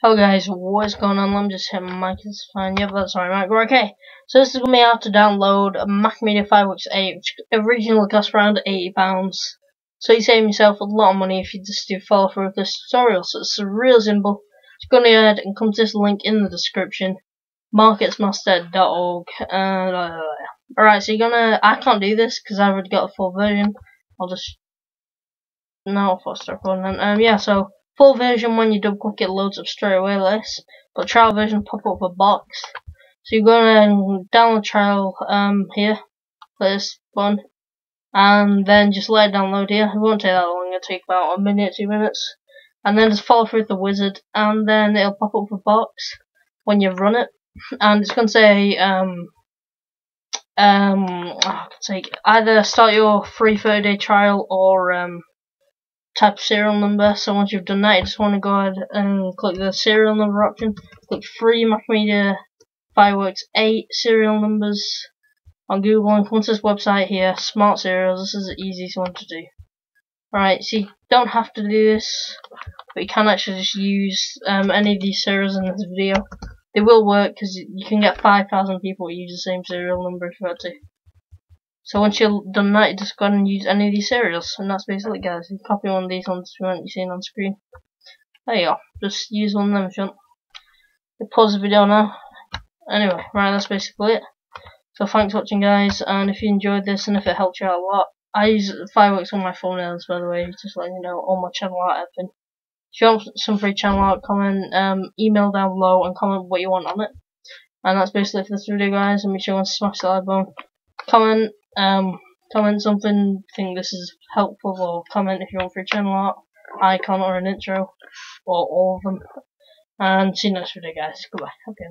Hello guys, what's going on? Let me just hit Macromedia. Okay, so this is going to be how to download Macromedia Fireworks 8, which originally cost around £80. So you save yourself a lot of money if you just do follow through with this tutorial. So it's real simple. Just go ahead and come to this link in the description, Marketsmaster.org. Alright, so you're going to... I can't do this because I've already got a full version. I'll just... No, I'll start recording then. Yeah, so... Full version, when you double click it, loads up straight away like this, but trial version pop up a box. So you're going to download trial here, this one, and then just let it download here. It won't take that long, it'll take about a minute, 2 minutes, and then just follow through with the wizard, and then it'll pop up a box when you run it, and it's going to say either start your free 30-day trial or type serial number. So once you've done that, you just want to go ahead and click the serial number option. Click free Macromedia Fireworks 8 serial numbers on Google and come to this website here, Smart Serials. This is the easiest one to do. Alright, so you don't have to do this, but you can actually just use any of these serials in this video. They will work because you can get 5,000 people who use the same serial number if you had to. So once you've done that, you just go ahead and use any of these serials, and that's basically it, guys. You copy one of these ones if you want, you see on screen. There you go. Just use one of them if you want. You pause the video now. Anyway, right, that's basically it. So thanks for watching, guys, and if you enjoyed this and if it helped you out a lot, I use fireworks on my thumbnails, by the way, just letting you know, on my channel art everything. If you want some free channel art, comment, email down below and comment what you want on it. And that's basically it for this video, guys, and make sure you want to smash the like button. Comment. Comment something, think this is helpful, or comment if you want for your channel art, icon or an intro, or all of them. And see you next video, guys. Goodbye. Okay.